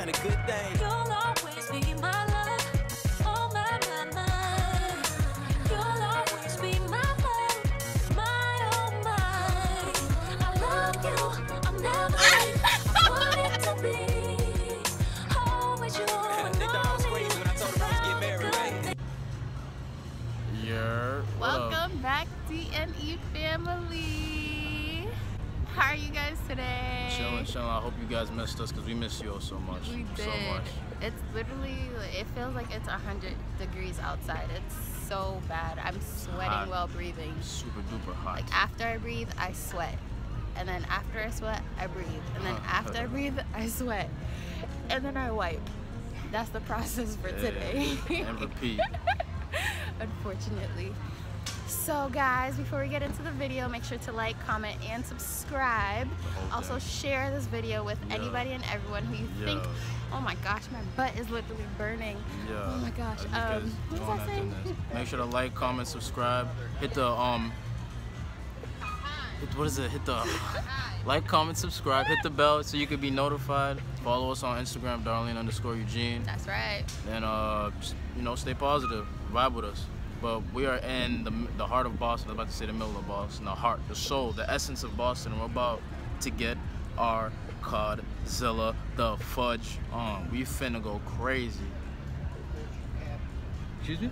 and a good thing. You'll always be my love, oh my, my, my. You'll always be my love, my, oh my. I love you, I'm never I want it to be. Oh, with you, I was crazy when I told her to get married, right? Yeah. Welcome back, D&E family. How are you guys today? Chilling. I hope you guys missed us because we missed you all so much. We did. So much. It's literally, it feels like it's 100 degrees outside. It's so bad. I'm sweating hot while breathing. Super duper hot. Like after I breathe, I sweat. And then after I sweat, I breathe. And then after I breathe, I sweat. And then I wipe. That's the process for today. And repeat. Unfortunately. So guys, before we get into the video, make sure to like, comment, and subscribe. Okay. Also share this video with anybody and everyone who you think, oh my gosh, my butt is literally burning. Oh my gosh. What was I saying? Make sure to like, comment, subscribe. Hit the like, comment, subscribe, hit the bell so you can be notified. Follow us on Instagram, Darlene underscore Eugene. That's right. And just, you know, stay positive, vibe with us. But we are in the heart of Boston. I was about to say the middle of Boston. The heart, the soul, the essence of Boston. We're about to get our Codzilla, the fudge on. We finna go crazy. Excuse me?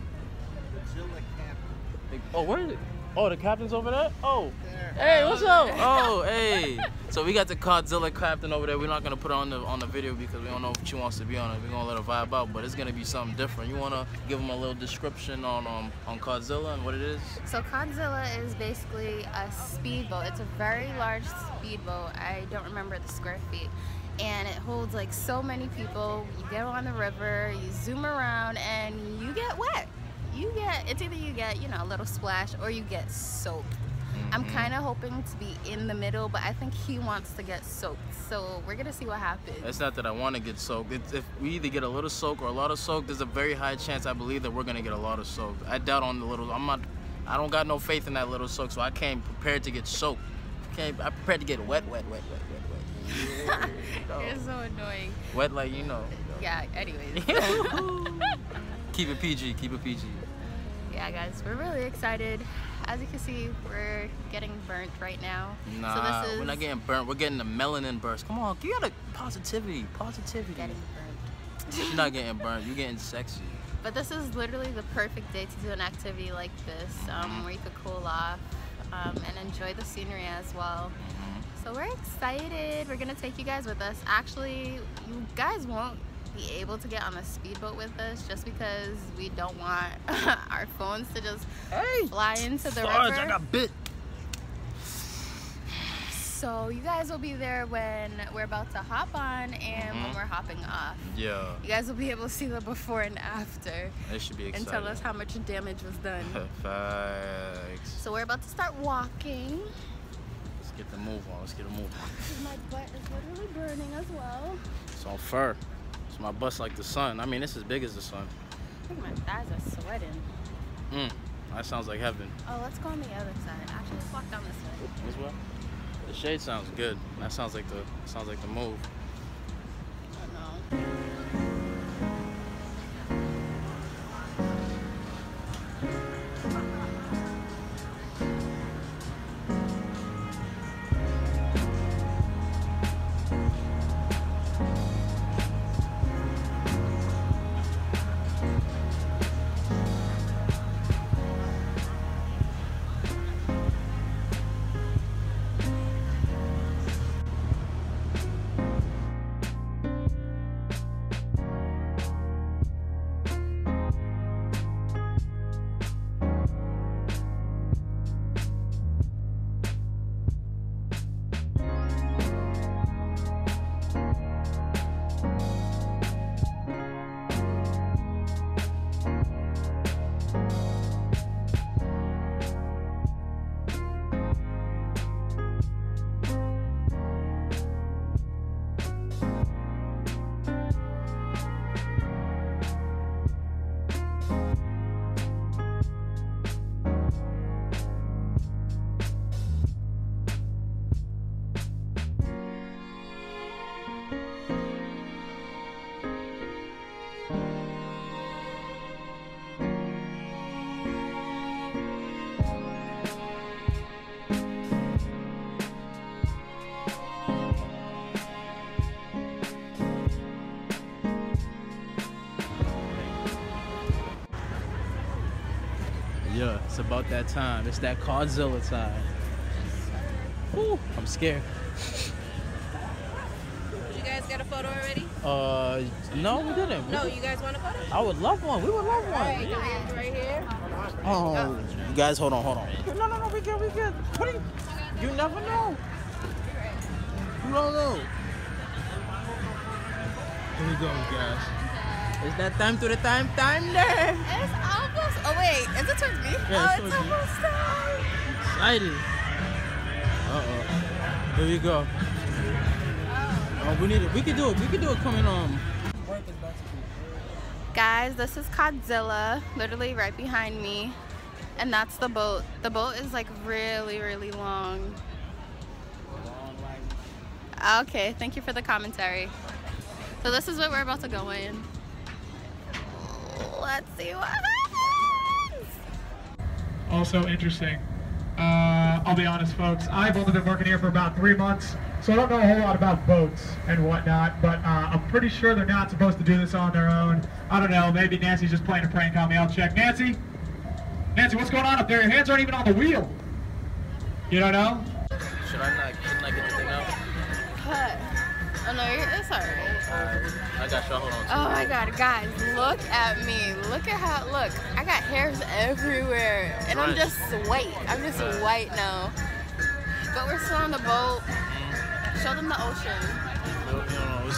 Codzilla captain. Oh, where is it? Oh, the captain's over there? Oh. There. Hey, what's up? Oh, hey. So we got the Codzilla captain over there. We're not gonna put her on the video because we don't know if she wants to be on it. We're gonna let her vibe out, but it's gonna be something different. You wanna give them a little description on Codzilla and what it is? So Codzilla is basically a speedboat. It's a very large speedboat. I don't remember the square feet. And it holds like so many people. You get on the river, you zoom around, and you get wet. It's either you get, you know, a little splash or you get soaked. I'm kind of hoping to be in the middle, but I think he wants to get soaked. So we're going to see what happens. It's not that I want to get soaked. It's if we either get a little soaked or a lot of soaked, there's a very high chance I believe that we're going to get a lot of soaked. I doubt on the little, I don't got no faith in that little soak, so I can't prepare to get soaked. I'm prepared to get wet. Wet. No. You're so annoying. Wet like you know. Yeah, anyways. Keep it PG, keep it PG. Yeah guys, we're really excited. As you can see, we're getting burnt right now. Nah, so this is... we're not getting burnt. We're getting the melanin burst. Come on, you got a positivity. Getting burnt. You're not getting burnt. You're getting sexy. But this is literally the perfect day to do an activity like this, where you could cool off and enjoy the scenery as well. So we're excited. We're gonna take you guys with us. Actually, you guys won't be able to get on a speedboat with us just because we don't want our phones to just fly into the river. I got bit. So you guys will be there when we're about to hop on and when we're hopping off. Yeah. You guys will be able to see the before and after. It should be exciting. And tell us how much damage was done. Facts. So we're about to start walking. Let's get the move on. Let's get a move on. My butt is literally burning as well. It's on fur. My butt's like the sun. I mean, it's as big as the sun. I think my thighs are sweating. That sounds like heaven. Oh, let's go on the other side. Actually, let's walk down this way. This way? The shade sounds good. That sounds like the move. I don't know. It's about that time. It's that Codzilla time. Woo, I'm scared. You guys got a photo already? No, we didn't. No, you guys want a photo? I would love one. We would love one. Right, yeah. Right here. Oh, you guys, hold on, hold on. No, no, no, we good, we good. What are you? You never know. You don't know. Here we go, guys. Is that time to the time there? It's almost. Oh wait, is it towards me? Yeah, oh, it's almost time. Excited. Uh-oh. Here we go. Oh, we need it. We can do it. We can do it coming on. Guys, this is Codzilla, literally right behind me. And that's the boat. The boat is like really, really long. Okay, thank you for the commentary. So this is what we're about to go in. Let's see what happens. Also interesting. I'll be honest, folks, I've only been working here for about 3 months, so I don't know a whole lot about boats and whatnot, but I'm pretty sure they're not supposed to do this on their own. I don't know, maybe Nancy's just playing a prank on me. I'll check. Nancy? Nancy, what's going on up there? Your hands aren't even on the wheel. You don't know? Should I not, shouldn't I get the thing out? Cut. Oh no, it's alright. I got y'all, hold on. Oh my god, guys, look at me. Look at how, look, I got hairs everywhere. And I'm just white. I'm just white now. But we're still on the boat. Show them the ocean.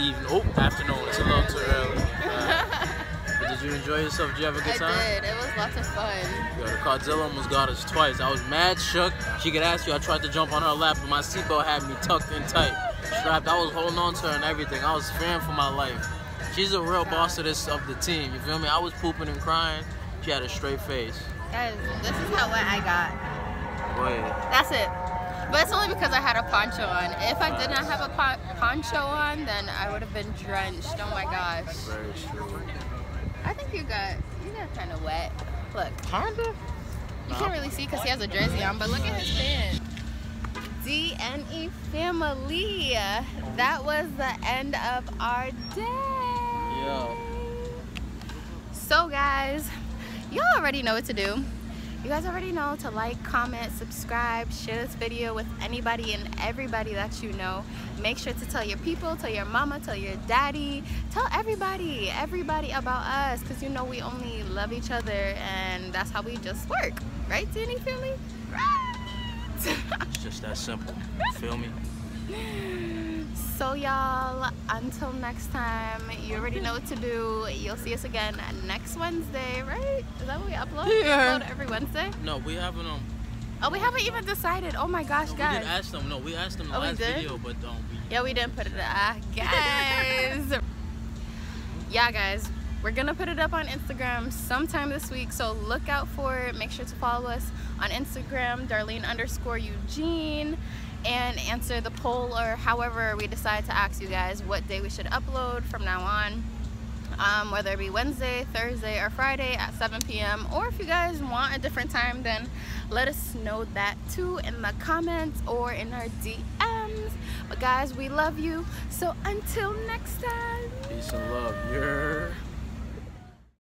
Evening. Oh, afternoon. It's a little too early. But did you enjoy yourself? Did you have a good time? I did. It was lots of fun. Yo, the Codzilla almost got us twice. I was mad shook. She could ask you. I tried to jump on her lap, but my seatbelt had me tucked in tight. Strapped. I was holding on to her and everything. I was fearing for my life. She's a real boss of this of the team. You feel me? I was pooping and crying. She had a straight face. Guys, this is how wet I got. Boy. That's it. But it's only because I had a poncho on. If I did not have a poncho on, then I would have been drenched. Oh my gosh. Very true. I think you got kind of wet. Look. Kind of? You can't really see because he has a jersey on, but look at his pants. D&E family. That was the end of our day. Yeah. So guys, y'all already know what to do. You guys already know to like, comment, subscribe, share this video with anybody and everybody that you know. Make sure to tell your people, tell your mama, tell your daddy, tell everybody about us, because you know we only love each other and that's how we just work. Right, D&E family? Right! It's just that simple. You feel me? So y'all, until next time, you already know what to do. You'll see us again next Wednesday, right? Is that what we upload? Yeah. We upload every Wednesday? No, we haven't. Oh, we haven't even decided. Oh my gosh, no, guys. We did ask them. No, we asked them the last video, but yeah, we didn't put it up. Guys. Yeah, guys. We're going to put it up on Instagram sometime this week, so look out for it. Make sure to follow us on Instagram, Darlene_Eugene. And answer the poll, or however we decide to ask you guys what day we should upload from now on, whether it be Wednesday, Thursday, or Friday at 7 p.m. or if you guys want a different time, then let us know that too in the comments or in our DMs. But guys, we love you, so until next time, peace and love. Yeah.